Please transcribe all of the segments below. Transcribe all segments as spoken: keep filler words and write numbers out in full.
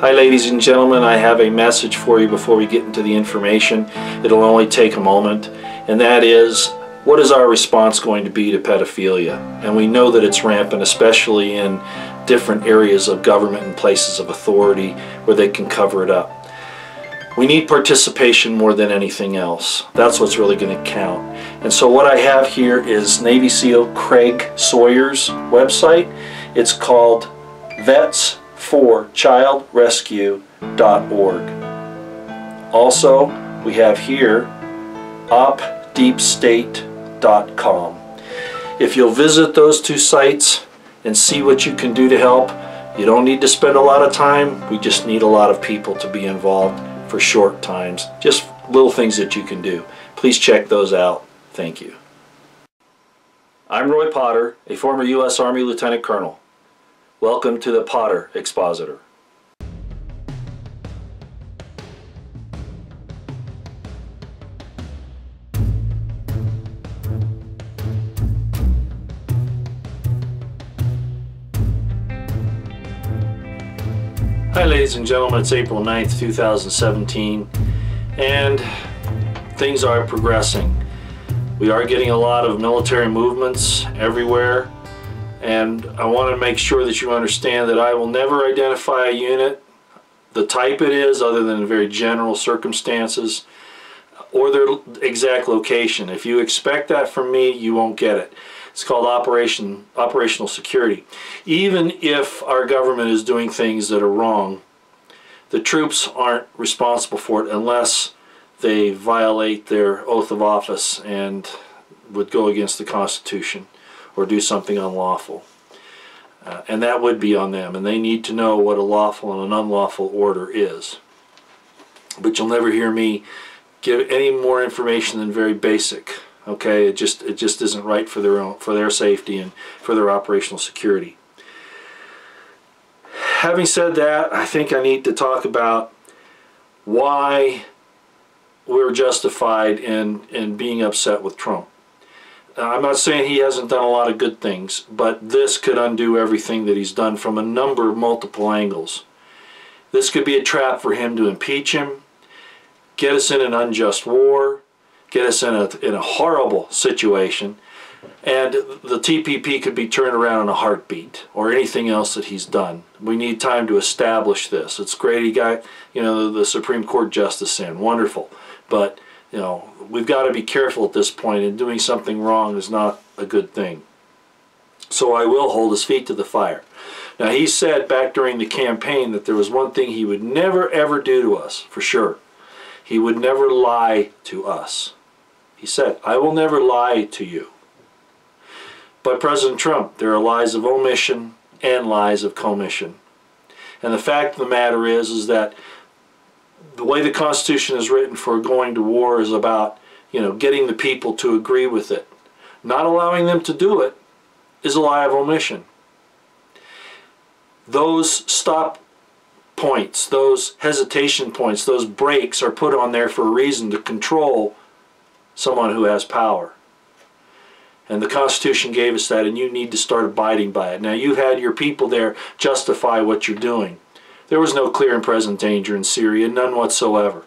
Hi ladies and gentlemen, I have a message for you before we get into the information. It'll only take a moment, and that is, what is our response going to be to pedophilia? And we know that it's rampant, especially in different areas of government and places of authority where they can cover it up. We need participation more than anything else. That's what's really going to count. And so what I have here is Navy SEAL Craig Sawyer's website. It's called Vets for Child Rescue dot org. Also, we have here Op Deep State dot com. If you'll visit those two sites and see what you can do to help, you don't need to spend a lot of time. We just need a lot of people to be involved for short times, just little things that you can do. Please check those out. Thank you. I'm Roy Potter, a former U S Army Lieutenant Colonel. Welcome to the Potter Expositor. Hi ladies and gentlemen, it's April ninth two thousand seventeen, and things are progressing. We are getting a lot of military movements everywhere, and I want to make sure that you understand that I will never identify a unit, the type it is, other than in very general circumstances, or their exact location. If you expect that from me, you won't get it. It's called operation, operational security. Even if our government is doing things that are wrong, the troops aren't responsible for it unless they violate their oath of office and would go against the Constitution or do something unlawful. Uh, and that would be on them, and they need to know what a lawful and an unlawful order is. But you'll never hear me give any more information than very basic. Okay, it just it just isn't right for their own for their safety and for their operational security. Having said that, I think I need to talk about why we're justified in in being upset with Trump. I'm not saying he hasn't done a lot of good things, but this could undo everything that he's done from a number of multiple angles. This could be a trap for him to impeach him, get us in an unjust war, get us in a, in a horrible situation, and the T P P could be turned around in a heartbeat, or anything else that he's done. We need time to establish this. It's great he got, you know, the Supreme Court justice in, wonderful, but, you know, we've got to be careful at this point, and doing something wrong is not a good thing. So I will hold his feet to the fire. Now, he said back during the campaign that there was one thing he would never ever do to us, for sure. He would never lie to us. He said, I will never lie to you. But President Trump, there are lies of omission and lies of commission. And the fact of the matter is, is that the way the Constitution is written for going to war is about, you know, getting the people to agree with it. Not allowing them to do it is a lie of omission. Those stop points, those hesitation points, those breaks are put on there for a reason, to control someone who has power. And the Constitution gave us that, and you need to start abiding by it. Now, you had your people there justify what you're doing. There was no clear and present danger in Syria, none whatsoever.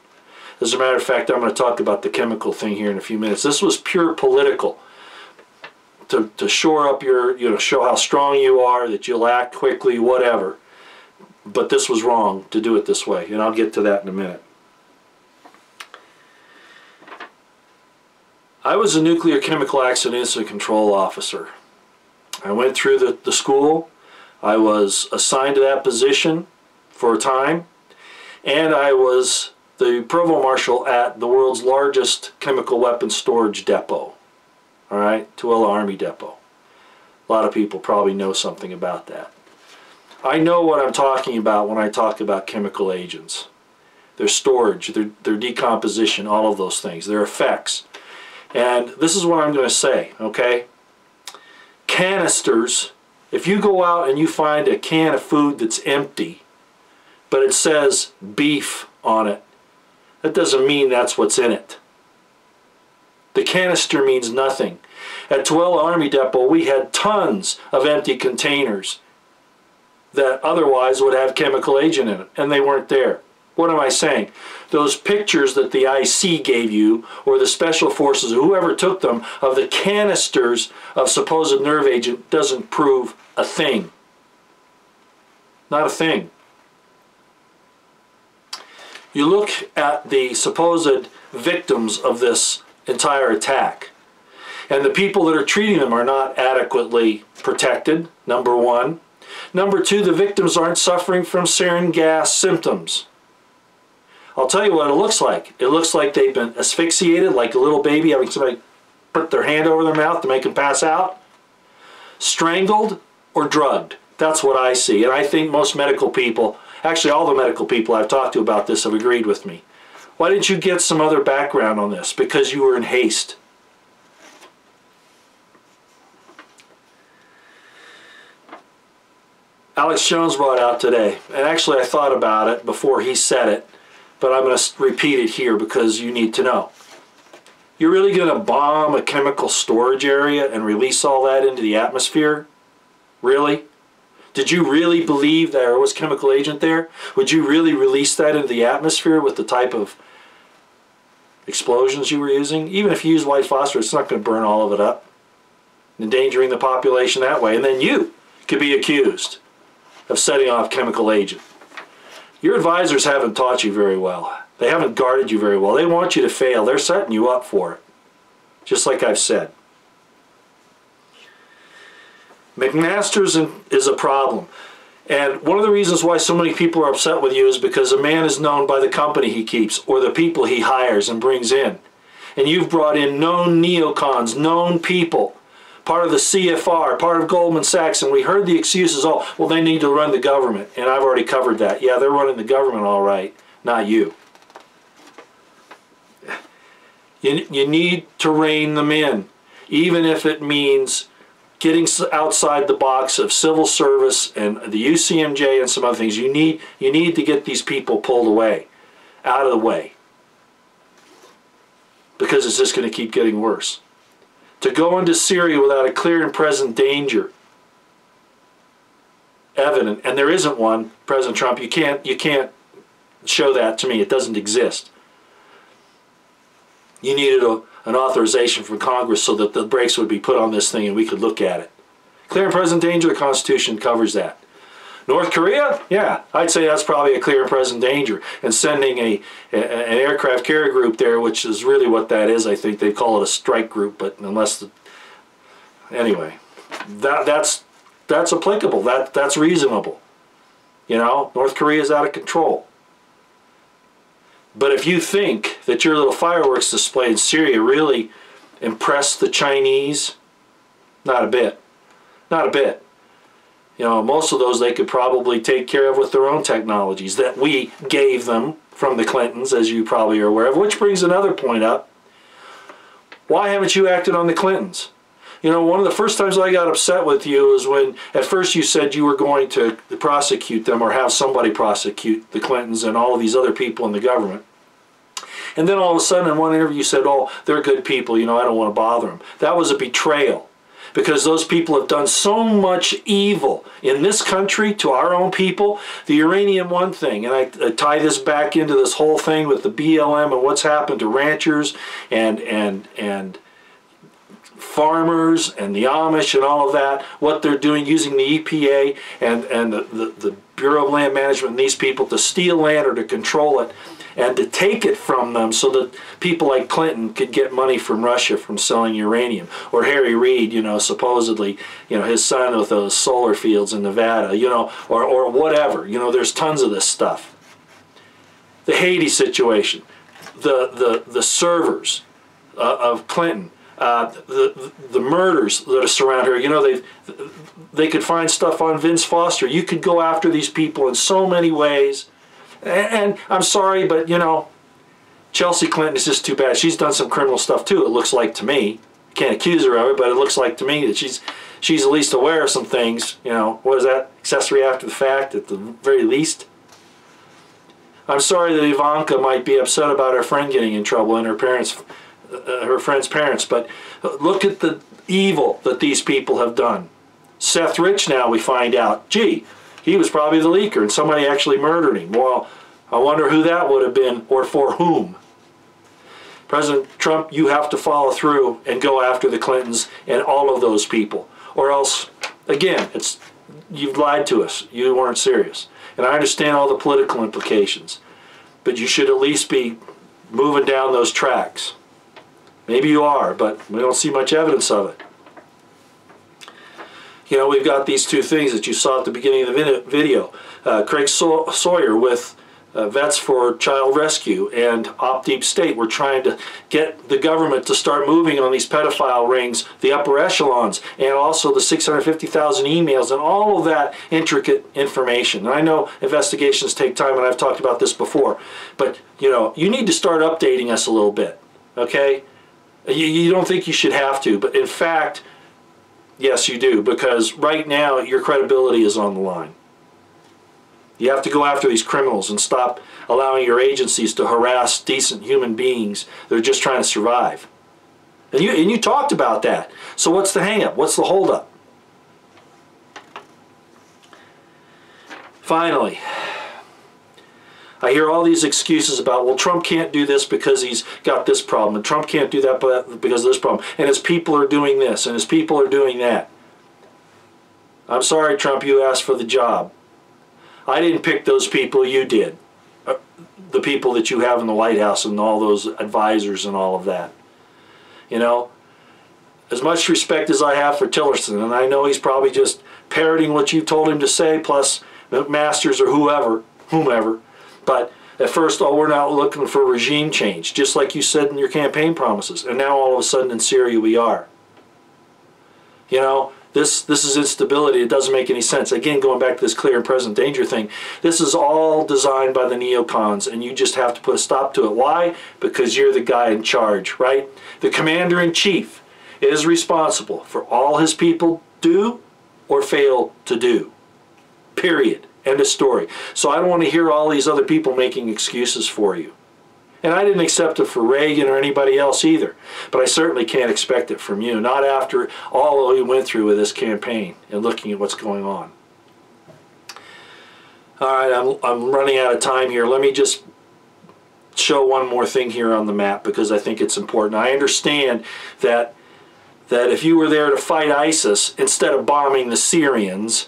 As a matter of fact, I'm going to talk about the chemical thing here in a few minutes. This was pure political, to, to shore up your, you know, show how strong you are, that you'll act quickly, whatever. But this was wrong to do it this way, and I'll get to that in a minute. I was a nuclear chemical accident incident control officer. I went through the, the school. I was assigned to that position for a time, and I was the provost marshal at the world's largest chemical weapons storage depot. All right, Tooele Army Depot. A lot of people probably know something about that. I know what I'm talking about when I talk about chemical agents. Their storage, their, their decomposition, all of those things, their effects. And this is what I'm going to say, okay? Canisters, if you go out and you find a can of food that's empty, but it says beef on it, that doesn't mean that's what's in it. The canister means nothing. At Tooele Army Depot, we had tons of empty containers that otherwise would have chemical agent in it, and they weren't there. What am I saying? Those pictures that the I C gave you, or the special forces, or whoever took them, of the canisters of supposed nerve agent doesn't prove a thing. Not a thing. You look at the supposed victims of this entire attack, and the people that are treating them are not adequately protected, number one. Number two, the victims aren't suffering from sarin gas symptoms. I'll tell you what it looks like. It looks like they've been asphyxiated, like a little baby having somebody put their hand over their mouth to make them pass out. Strangled or drugged. That's what I see. And I think most medical people, actually all the medical people I've talked to about this, have agreed with me. Why didn't you get some other background on this? Because you were in haste. Alex Jones brought out today, and actually I thought about it before he said it, but I'm going to repeat it here because you need to know. You're really going to bomb a chemical storage area and release all that into the atmosphere? Really? Did you really believe there was chemical agent there? Would you really release that into the atmosphere with the type of explosions you were using? Even if you use white phosphorus, it's not going to burn all of it up, endangering the population that way. And then you could be accused of setting off chemical agent. Your advisors haven't taught you very well. They haven't guarded you very well. They want you to fail. They're setting you up for it, just like I've said. McMaster's is a problem. And one of the reasons why so many people are upset with you is because a man is known by the company he keeps or the people he hires and brings in. And you've brought in known neocons, known people, part of the C F R, part of Goldman Sachs, and we heard the excuses all, well, they need to run the government, and I've already covered that. Yeah, they're running the government all right, not you. You, you need to rein them in, even if it means getting outside the box of civil service and the U C M J and some other things. You need, you need to get these people pulled away, out of the way, because it's just going to keep getting worse. To go into Syria without a clear and present danger evident, and there isn't one, President Trump, you can't, you can't show that to me. It doesn't exist. You needed a, an authorization from Congress so that the brakes would be put on this thing and we could look at it. Clear and present danger, the Constitution covers that. North Korea? Yeah, I'd say that's probably a clear and present danger. And sending a, a an aircraft carrier group there, which is really what that is, I think they call it a strike group, but unless the, anyway, that that's that's applicable. That that's reasonable. You know, North Korea is out of control. But if you think that your little fireworks display in Syria really impressed the Chinese, not a bit. Not a bit. You know, most of those they could probably take care of with their own technologies that we gave them from the Clintons, as you probably are aware of. Which brings another point up. Why haven't you acted on the Clintons? You know, one of the first times I got upset with you is when at first you said you were going to prosecute them or have somebody prosecute the Clintons and all of these other people in the government. And then all of a sudden in one interview you said, oh, they're good people, you know, I don't want to bother them. That was a betrayal. Because those people have done so much evil in this country to our own people. The Uranium One thing, and I, I tie this back into this whole thing with the B L M and what's happened to ranchers and, and, and farmers and the Amish and all of that, what they're doing using the E P A and, and the, the, the Bureau of Land Management and these people to steal land or to control it and to take it from them so that people like Clinton could get money from Russia from selling uranium. Or Harry Reid, you know, supposedly, you know, his son with those solar fields in Nevada, you know, or, or whatever. You know, there's tons of this stuff. The Haiti situation, the, the, the servers uh, of Clinton, uh, the, the murders that surround her, you know, they they could find stuff on Vince Foster. You could go after these people in so many ways. And I'm sorry, but, you know, Chelsea Clinton is just too bad. She's done some criminal stuff, too, it looks like to me. Can't accuse her of it, but it looks like to me that she's she's at least aware of some things. You know, what is that? Accessory after the fact, at the very least. I'm sorry that Ivanka might be upset about her friend getting in trouble and her parents, uh, her friend's parents, but look at the evil that these people have done. Seth Rich now, we find out, gee, he was probably the leaker and somebody actually murdered him. Well, I wonder who that would have been or for whom. President Trump, you have to follow through and go after the Clintons and all of those people, or else, again, it's you've lied to us. You weren't serious. And I understand all the political implications, but you should at least be moving down those tracks. Maybe you are, but we don't see much evidence of it. You know, we've got these two things that you saw at the beginning of the video. Uh, Craig Saw- Sawyer with uh, Vets for Child Rescue and Op Deep State were trying to get the government to start moving on these pedophile rings, the upper echelons, and also the six hundred fifty thousand emails and all of that intricate information. And I know investigations take time, and I've talked about this before, but, you know, you need to start updating us a little bit, okay? You, you don't think you should have to, but in fact, yes, you do, because right now your credibility is on the line. You have to go after these criminals and stop allowing your agencies to harass decent human beings that are just trying to survive. And you, and you talked about that. So what's the hang-up? What's the hold-up? Finally, I hear all these excuses about, well, Trump can't do this because he's got this problem, and Trump can't do that because of this problem, and his people are doing this, and his people are doing that. I'm sorry, Trump, you asked for the job. I didn't pick those people, you did. The people that you have in the White House and all those advisors and all of that. You know, as much respect as I have for Tillerson, and I know he's probably just parroting what you told him to say, plus Masters or whoever, whomever. But at first, oh, we're not looking for regime change, just like you said in your campaign promises. And now all of a sudden in Syria we are. You know, this, this is instability. It doesn't make any sense. Again, going back to this clear and present danger thing, this is all designed by the neocons, and you just have to put a stop to it. Why? Because you're the guy in charge, right? The commander-in-chief is responsible for all his people do or fail to do, period. End of story. So I don't want to hear all these other people making excuses for you. And I didn't accept it for Reagan or anybody else either. But I certainly can't expect it from you. Not after all we went through with this campaign and looking at what's going on. All right, I'm, I'm running out of time here. Let me just show one more thing here on the map because I think it's important. I understand that, that if you were there to fight ISIS instead of bombing the Syrians,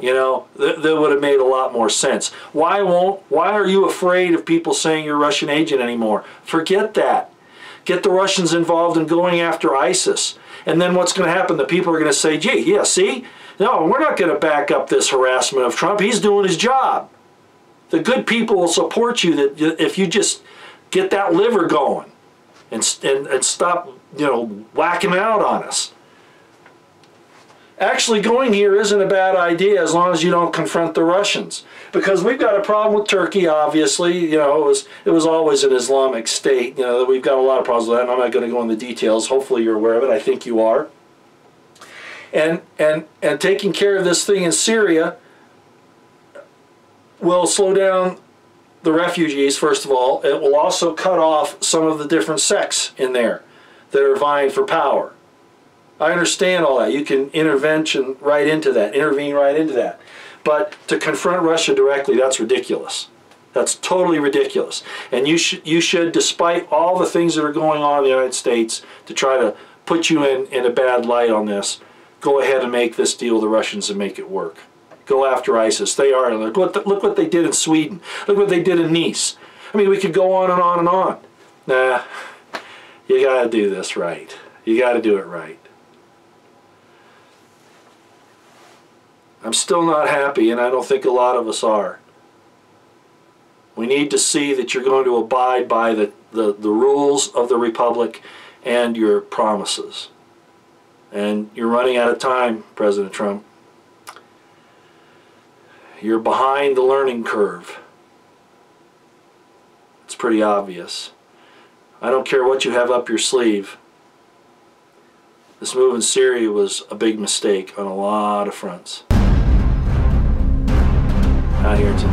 you know, that, that would have made a lot more sense. Why won't? Why are you afraid of people saying you're a Russian agent anymore? Forget that. Get the Russians involved in going after ISIS. And then what's going to happen? The people are going to say, gee, yeah, see? No, we're not going to back up this harassment of Trump. He's doing his job. The good people will support you that if you just get that liver going and, and, and stop, you know, whacking out on us. Actually going here isn't a bad idea as long as you don't confront the Russians, because we've got a problem with Turkey, obviously. You know, it was, it was always an Islamic state. You know, we've got a lot of problems with that, and I'm not going to go into the details. Hopefully you're aware of it. I think you are. And, and, and taking care of this thing in Syria will slow down the refugees, first of all. It will also cut off some of the different sects in there that are vying for power. I understand all that. You can intervention right into that, intervene right into that. But to confront Russia directly, that's ridiculous. That's totally ridiculous. And you should, you should, despite all the things that are going on in the United States to try to put you in, in a bad light on this, go ahead and make this deal with the Russians and make it work. Go after ISIS. They are. Look what, the, look what they did in Sweden. Look what they did in Nice. I mean, we could go on and on and on. Nah, you got to do this right. You got to do it right. I'm still not happy, and I don't think a lot of us are. We need to see that you're going to abide by the, the, the rules of the Republic and your promises. And you're running out of time, President Trump. You're behind the learning curve. It's pretty obvious. I don't care what you have up your sleeve. This move in Syria was a big mistake on a lot of fronts. Out here today.